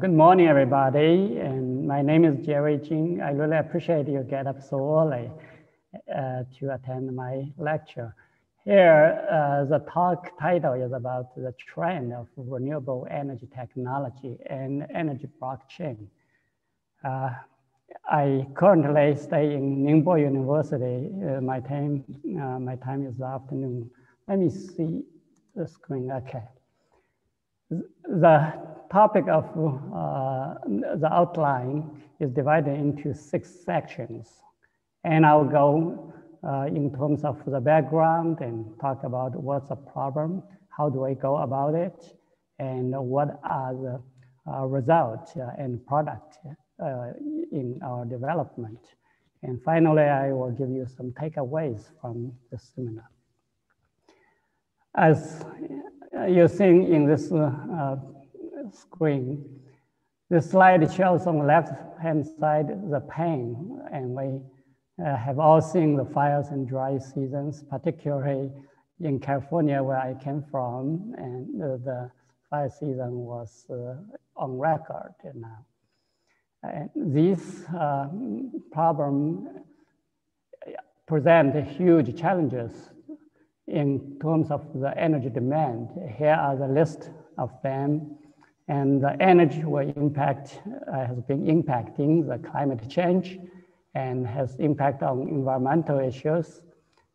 Good morning, everybody. And my name is Jerry Jin. I really appreciate you get up so early to attend my lecture. Here, the talk title is about the trend of renewable energy technology and energy blockchain. I currently stay in Ningbo University. My time is afternoon. Let me see the screen. Okay. The topic of the outline is divided into 6 sections, and I'll go in terms of the background and talk about what's the problem, how do I go about it, and what are the results and product in our development. And finally, I will give you some takeaways from the seminar. As you're seeing in this screen, this slide shows on the left-hand side the pain, and we have all seen the fires and dry seasons, particularly in California where I came from, and the fire season was on record now. And this problem presents huge challenges in terms of the energy demand. Here are the list of them, and the energy will impact, has been impacting the climate change and has impact on environmental issues.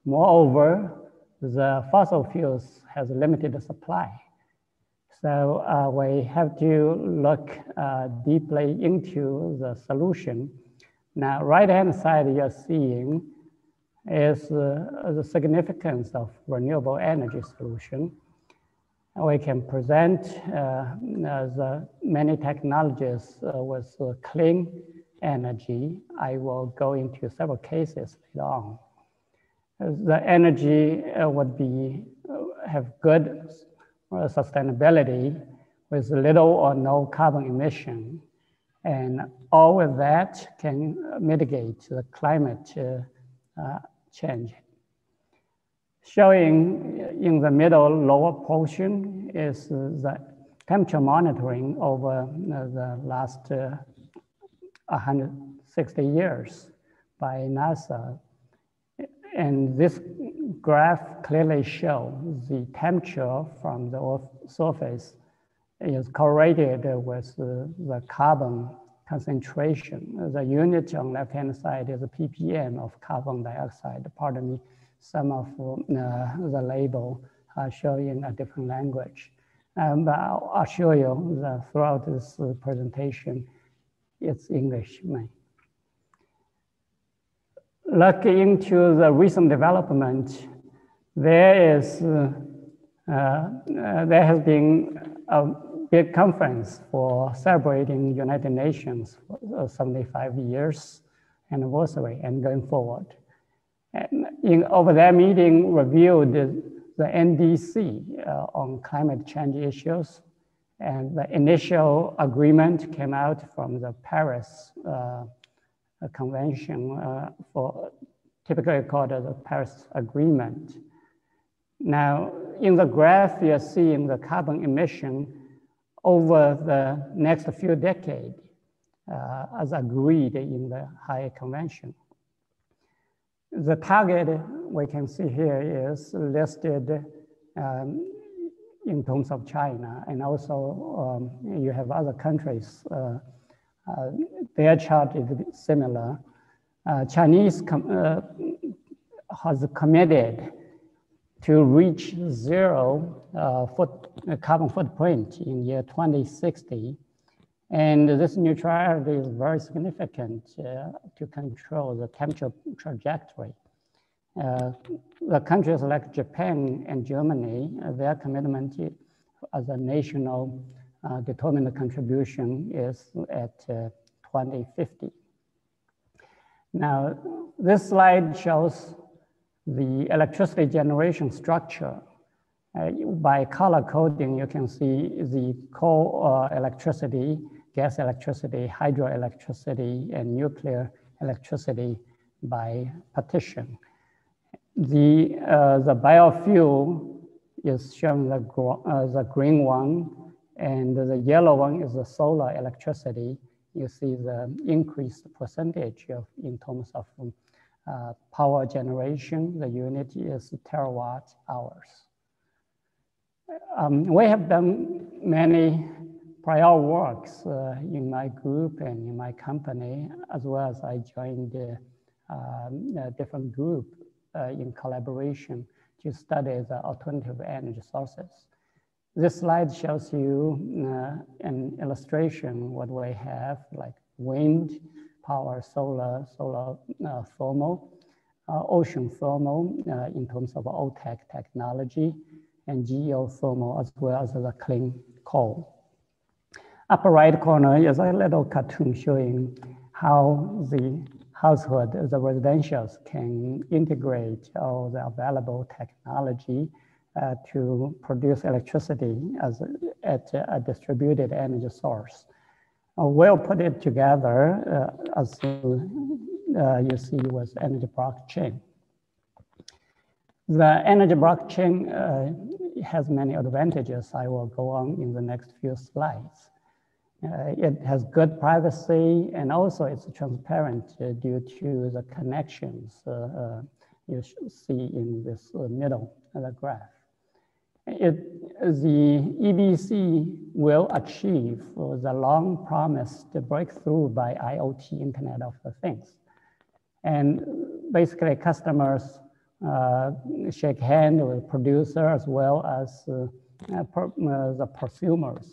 Moreover, the fossil fuels has limited supply. So we have to look deeply into the solution. Now, right-hand side you're seeing is the significance of renewable energy solution. We can present the many technologies with clean energy. I will go into several cases later on. The energy would be, have good sustainability with little or no carbon emission. And all of that can mitigate the climate change. Showing in the middle lower portion is the temperature monitoring over the last 160 years by NASA. And this graph clearly shows the temperature from the Earth's surface is correlated with the carbon concentration. The unit on left-hand side is a ppm of carbon dioxide. Pardon me, some of the label are shown in a different language. But I'll show you that throughout this presentation, it's English mainly. Look into the recent development. There is, there has been a big conference for celebrating United Nations 75 years anniversary and going forward. And in, over their meeting, reviewed the NDC on climate change issues, and the initial agreement came out from the Paris Convention, typically called the Paris Agreement. Now, in the graph, you're seeing the carbon emission over the next few decades as agreed in the High Convention. The target we can see here is listed in terms of China, and also you have other countries. Their chart is similar. Chinese has committed to reach zero carbon footprint in year 2060. And this neutrality is very significant to control the temperature trajectory. The countries like Japan and Germany, their commitment as a national determined contribution is at 2050. Now, this slide shows the electricity generation structure. By color coding, you can see the coal electricity, gas electricity, hydroelectricity, and nuclear electricity by partition. The biofuel is shown the green one, And the yellow one is the solar electricity. You see the increased percentage of, in terms of power generation. The unit is terawatt hours. We have done many prior works in my group and in my company, as well as I joined a different group in collaboration to study the alternative energy sources. This slide shows you an illustration what we have, like wind power, solar, thermal, ocean thermal in terms of OTEC technology, and geothermal, as well as the clean coal. Upper right corner is a little cartoon showing how the household, the residentials, can integrate all the available technology to produce electricity as a distributed energy source. We'll put it together as you see with energy blockchain. The energy blockchain has many advantages. I will go on in the next few slides. It has good privacy, and also it's transparent due to the connections you see in this middle of the graph. The EBC will achieve the long promised breakthrough by IoT, Internet of Things. And basically customers shake hands with producers as well as the prosumers.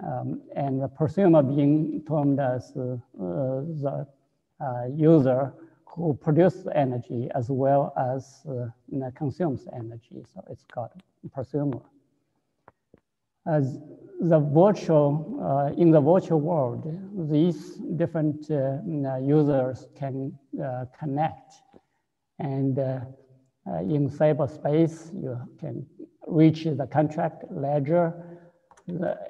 And the prosumer being termed as the user who produces energy as well as consumes energy, so it's called prosumer. As the virtual, in the virtual world, these different users can connect, and in cyberspace, you can reach the contract ledger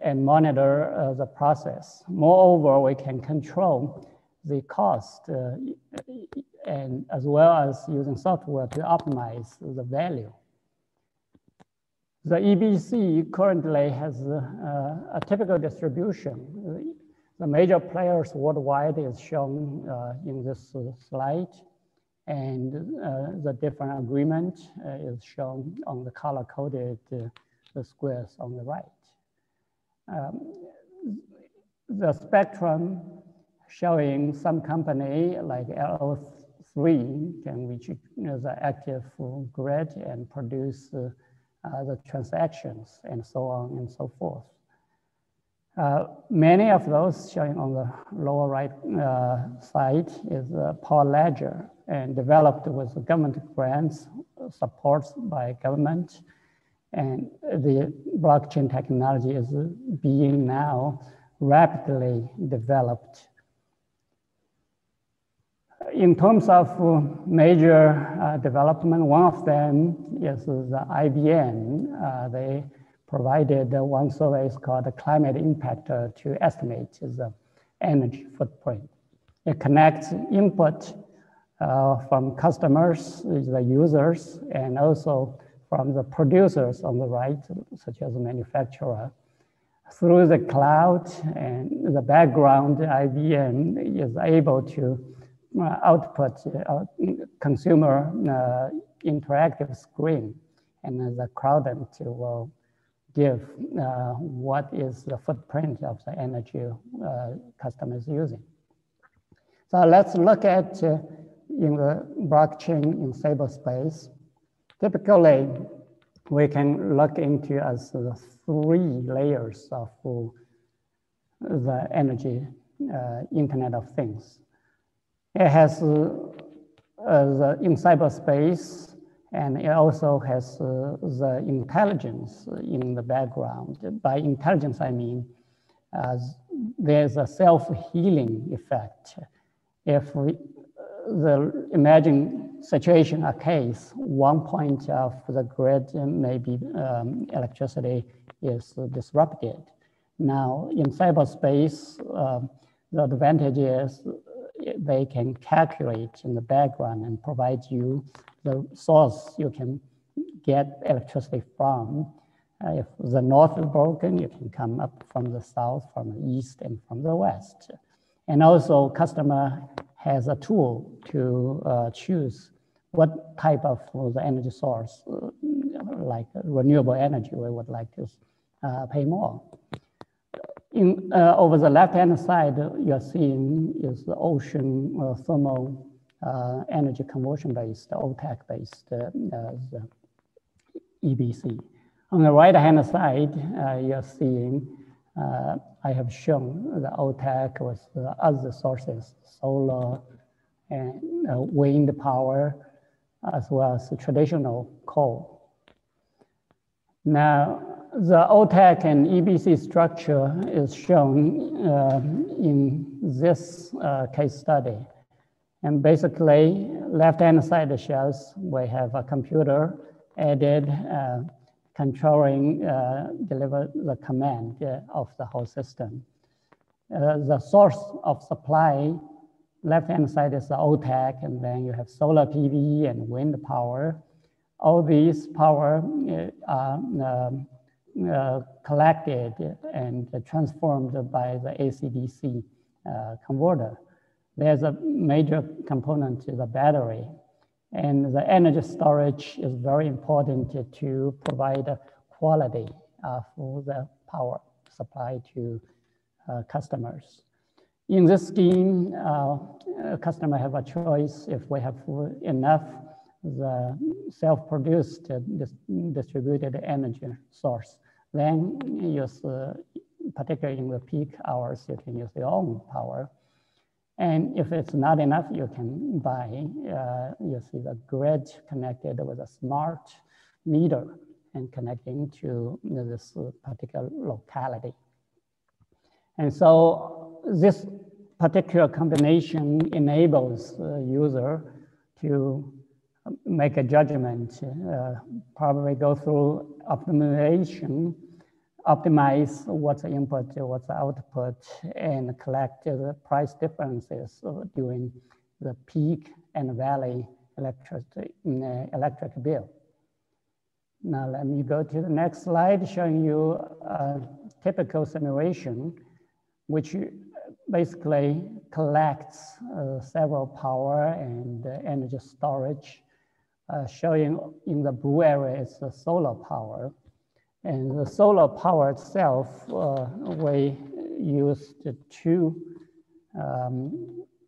and monitor the process. Moreover, we can control the cost and as well as using software to optimize the value. The EBC currently has a typical distribution. The major players worldwide is shown in this slide, and the different agreement is shown on the color-coded the squares on the right. The spectrum showing some company like L03 can reach the active grid and produce the transactions and so on and so forth. Many of those showing on the lower right side is Power Ledger, and developed with government grants, supports by government. And the blockchain technology is being now rapidly developed. In terms of major development, one of them is the IBM. They provided one survey called the Climate Impact to estimate the energy footprint. It connects input from customers, the users, and also from the producers on the right, such as a manufacturer, through the cloud and the background. IBM is able to output consumer interactive screen, and the quadrant will give what is the footprint of the energy customers using. So let's look at in the blockchain in cyberspace. Typically, we can look into as 3 layers of the energy Internet of Things. It has in cyberspace, and it also has the intelligence in the background. By intelligence, I mean there's a self-healing effect. If we, the imagine situation, a case, one point of the grid, maybe electricity is disrupted. Now in cyberspace, the advantage is they can calculate in the background and provide you the source you can get electricity from, If the north is broken, you can come up from the south, from the east, and from the west. And also, customer has a tool to choose what type of the energy source, like renewable energy, we would like to pay more. In, over the left-hand side, you're seeing is the ocean thermal energy conversion-based, OTEC-based the EBC. On the right-hand side, you're seeing I have shown the OTEC with the other sources, solar and wind power, as well as the traditional coal. Now, the OTEC and EBC structure is shown in this case study. And basically, left-hand side shows we have a computer added controlling, deliver the command of the whole system. The source of supply, left-hand side is the OTEC, and then you have solar PV and wind power. All these power are collected and transformed by the ACDC converter. There's a major component to the battery, and the energy storage is very important to provide quality for the power supply to customers. In this scheme, customer have a choice if we have enough the self-produced distributed energy source. Then use, particularly in the peak hours, you can use your own power. And if it's not enough, you can buy, you see the grid connected with a smart meter and connecting to this particular locality. And so this particular combination enables the user to make a judgment, probably go through optimization, optimize what's the input, what's the output, and collect the price differences during the peak and valley electric bill. Now let me go to the next slide showing you a typical simulation, which basically collects several power and energy storage. Showing in the blue area is the solar power. And the solar power itself, we used two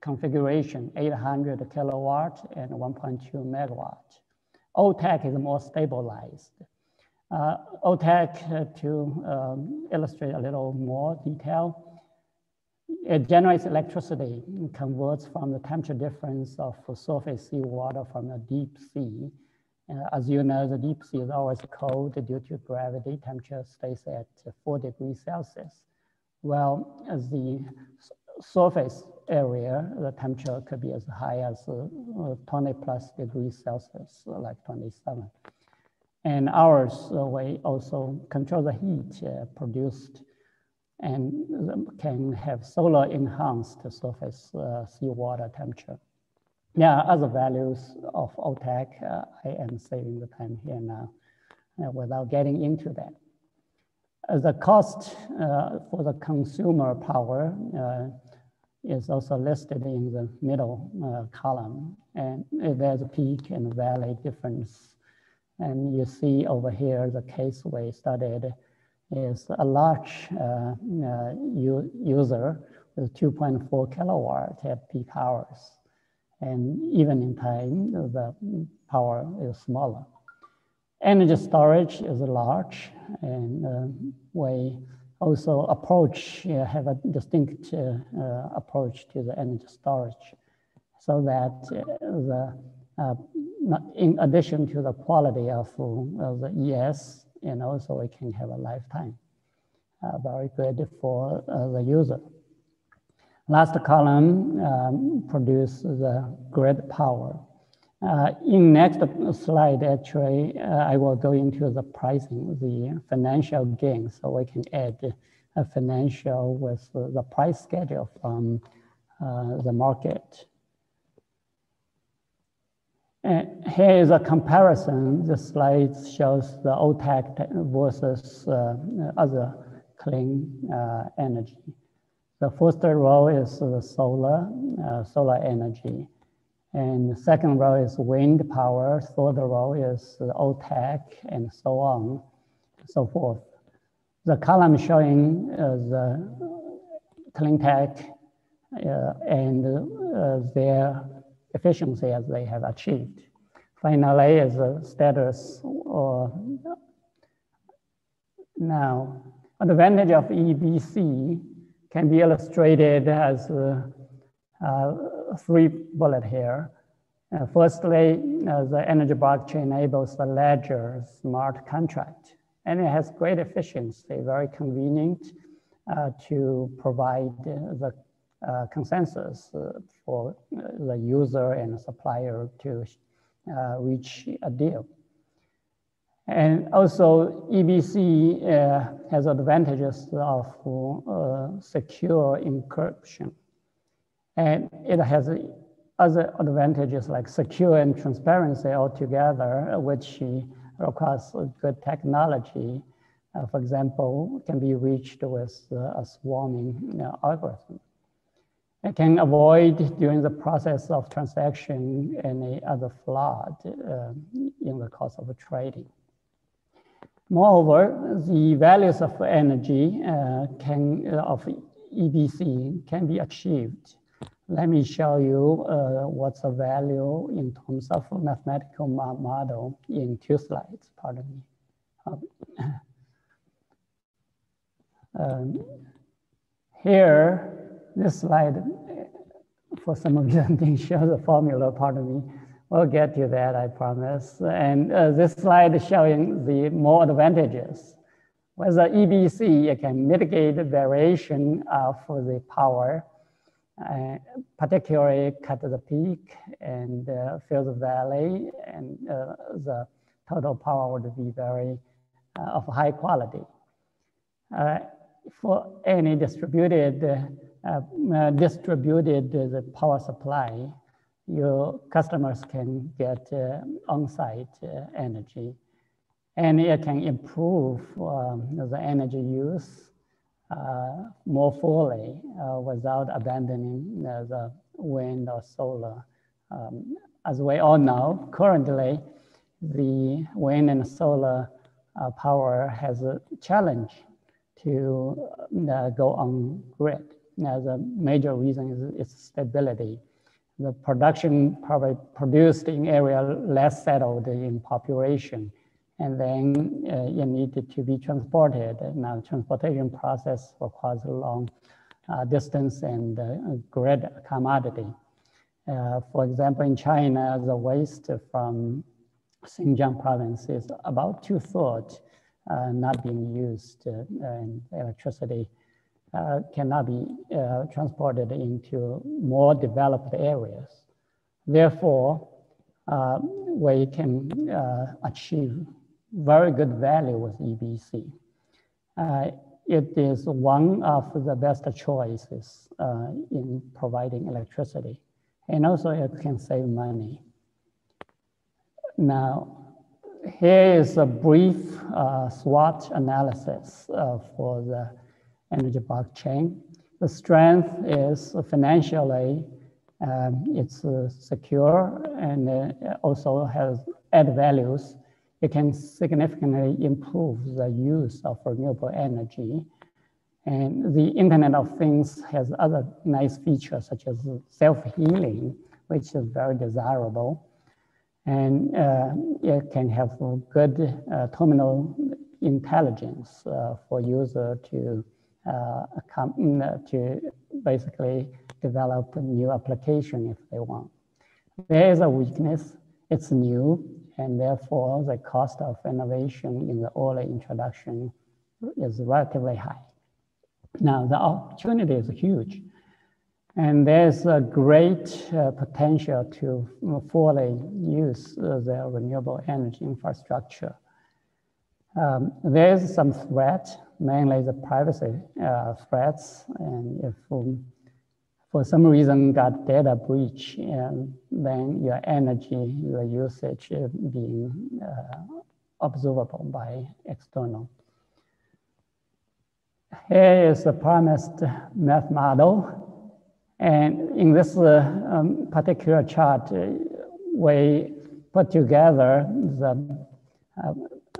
configuration, 800 kilowatt and 1.2 megawatt. OTEC is more stabilized. OTEC, to illustrate a little more detail, it generates electricity, converts from the temperature difference of surface seawater from the deep sea. As you know, the deep sea is always cold due to gravity. Temperature stays at 4°C. Well, as the surface area, the temperature could be as high as 20+ degrees Celsius, like 27. And ours, we also control the heat produced and can have solar enhanced surface seawater temperature. There are other values of OTEC. I am saving the time here now without getting into that. The cost for the consumer power is also listed in the middle column. And there's a peak and valley difference. And you see over here, the case we studied is a large user with 2.4 kilowatt at peak hours. And even in time, the power is smaller. Energy storage is large, and we also approach, have a distinct approach to the energy storage, so that in addition to the quality of the ES, and also we can have a lifetime, very good for the user. Last column produces the grid power. In next slide, actually, I will go into the pricing, the financial gain. So we can add a financial with the price schedule from the market. Here is a comparison. The slide shows the OTEC versus other clean energy. The first row is the solar energy. And the second row is wind power. Third row is the OTEC and so on, so forth. The column showing the clean tech and their efficiency as they have achieved. Finally is the status or now. Advantage of EBC can be illustrated as three bullet here. Firstly, the energy blockchain enables the ledger smart contract, and it has great efficiency, very convenient to provide the consensus for the user and supplier to reach a deal. And also EBC has advantages of secure encryption. And it has other advantages like secure and transparency altogether, which requires good technology. For example, can be reached with a swarming algorithm. It can avoid during the process of transaction any other fraud in the course of trading. Moreover, the values of energy of EBC can be achieved. Let me show you what's the value in terms of mathematical model in two slides, pardon me. Here, this slide, for some of you, didn't show the formula, pardon me. We'll get to that, I promise. And this slide is showing the more advantages. With the EBC, it can mitigate the variation for the power, particularly cut the peak and fill the valley, and the total power would be very of high quality. For any distributed power supply, your customers can get on-site energy, and it can improve the energy use more fully without abandoning the wind or solar. As we all know, currently the wind and solar power has a challenge to go on grid. Now, the major reason is its stability. The production probably produced in area less settled in population, and then you need to be transported. Now, transportation process requires a long distance and grid commodity. For example, in China, the waste from Xinjiang province is about 2/3 not being used, and electricity cannot be transported into more developed areas. Therefore, we can achieve very good value with EBC. It is one of the best choices in providing electricity, and also it can save money. Now, here is a brief SWOT analysis for the energy blockchain. The strength is financially, it's secure, and also has add values. It can significantly improve the use of renewable energy. And the Internet of Things has other nice features such as self-healing, which is very desirable. And it can have good terminal intelligence for user to basically develop a new application if they want. There is a weakness, it's new, and therefore the cost of innovation in the early introduction is relatively high. Now, the opportunity is huge, and there's a great potential to fully use the renewable energy infrastructure. There is some threat, mainly the privacy threats, and if for some reason got data breach, and then your energy, your usage being observable by external. Here is the promised math model. And in this particular chart, we put together the,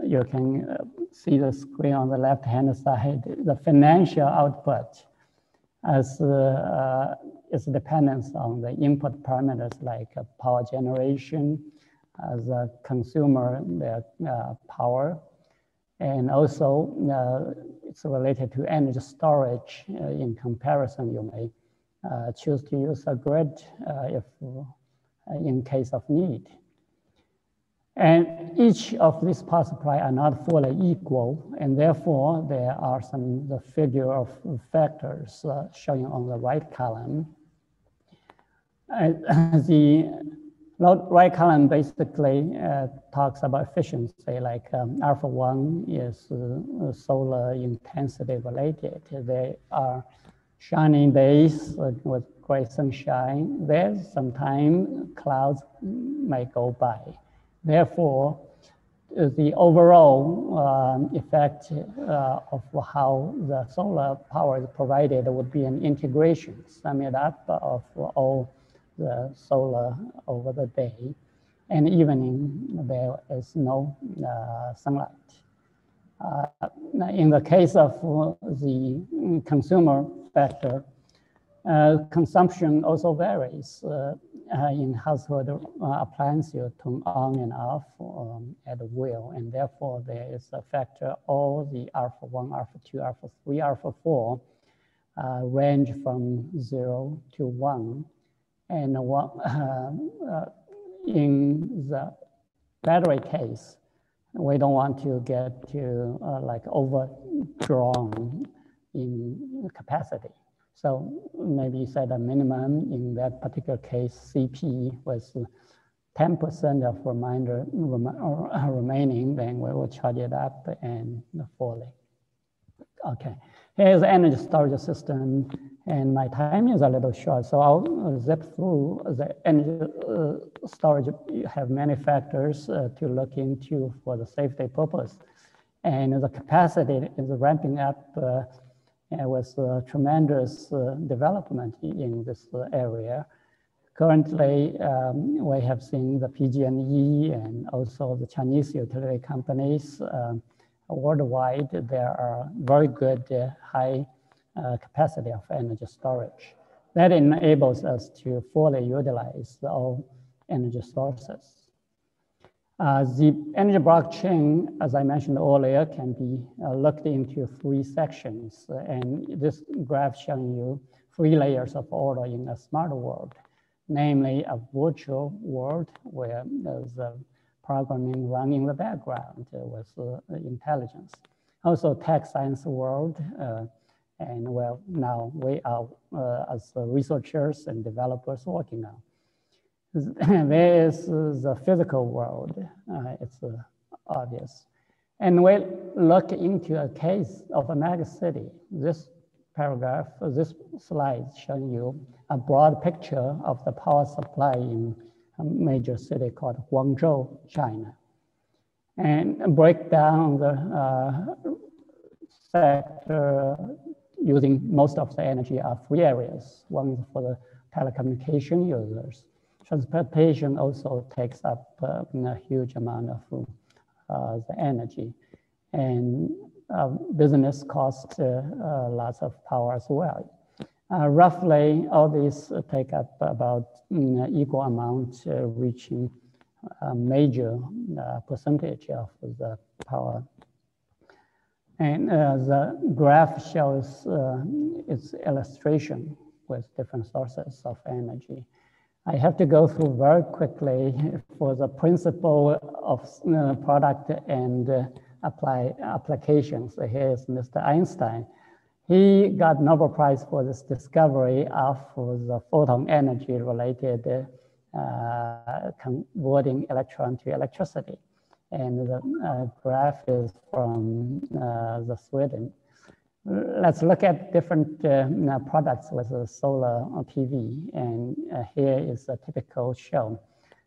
you can see the screen on the left-hand side, the financial output as its dependence on the input parameters like power generation, the consumer, the power, and also it's related to energy storage. In comparison, you may choose to use a grid if in case of need. And each of these power supply are not fully equal, and therefore there are some the figure of factors showing on the right column. The right column basically talks about efficiency, like alpha one is solar intensity related. There are shining days with great sunshine. There's sometimes clouds may go by. Therefore, the overall effect of how the solar power is provided would be an integration, sum it up of all the solar over the day, and evening there is no sunlight. In the case of the consumer factor, consumption also varies. In household appliances, you turn on and off at will, and therefore there is a factor. All the alpha 1, alpha 2, alpha 3, alpha 4 range from 0 to 1. And in the battery case, we don't want to get to like overdrawn in capacity. So maybe set a minimum. In that particular case, CP was 10% of remaining, then we will charge it up and fully. Okay, here's the energy storage system, and my time is a little short, so I'll zip through the energy storage. You have many factors to look into for the safety purpose, and the capacity is ramping up. It was a tremendous development in this area. Currently, we have seen the PG&E and also the Chinese utility companies worldwide. There are very good high capacity of energy storage. That enables us to fully utilize all energy sources. The energy blockchain, as I mentioned earlier, can be looked into three sections. And this graph showing you three layers of order in a smart world, namely a virtual world where the programming runs in the background with intelligence. Also tech science world, and well, now we are as researchers and developers working on. There is the physical world, it's obvious. And we look into a case of a mega city. This paragraph, this slide showing you a broad picture of the power supply in a major city called Guangzhou, China. And break down the sector using most of the energy are three areas. One is for the telecommunication users. Transportation also takes up a huge amount of the energy, and business costs lots of power as well. Roughly, all these take up about equal amount, reaching a major percentage of the power. And the graph shows its illustration with different sources of energy. I have to go through very quickly for the principle of product and applications. Here's Mr. Einstein. He got Nobel Prize for this discovery of the photon energy related converting electron to electricity. And the graph is from the Sweden. let's look at different products with solar PV. And here is a typical show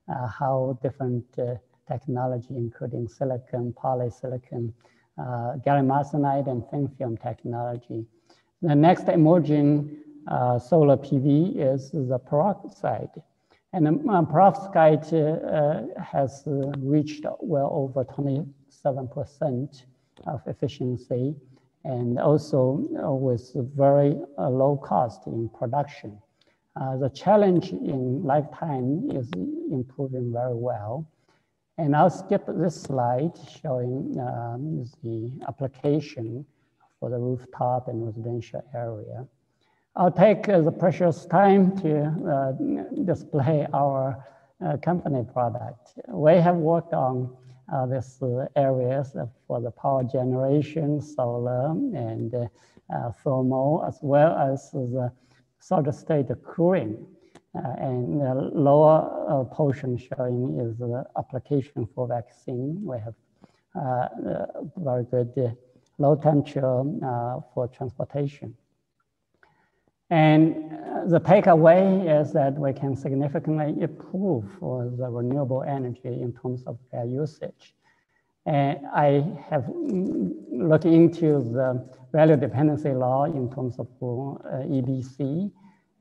how different technology, including silicon, polysilicon, gallium arsenide, and thin film technology. The next emerging solar PV is the perovskite. And perovskite has reached well over 27% of efficiency, and also with very low cost in production. The challenge in lifetime is improving very well. And I'll skip this slide showing the application for the rooftop and residential area. I'll take the precious time to display our company product. We have worked on these areas for the power generation, solar, and thermal, as well as the solid state cooling. And the lower portion showing is the application for vaccine. We have very good low temperature for transportation. And the takeaway is that we can significantly improve for the renewable energy in terms of their usage. And I have looked into the value dependency law in terms of EBC,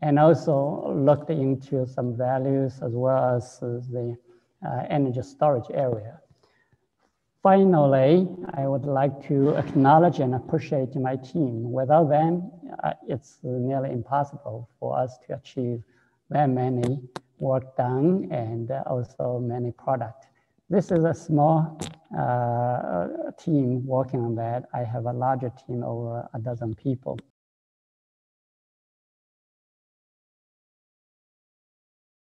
and also looked into some values as well as the energy storage area. Finally, I would like to acknowledge and appreciate my team. Without them, it's nearly impossible for us to achieve that many work done and also many products. This is a small team working on that. I have a larger team, over a dozen people.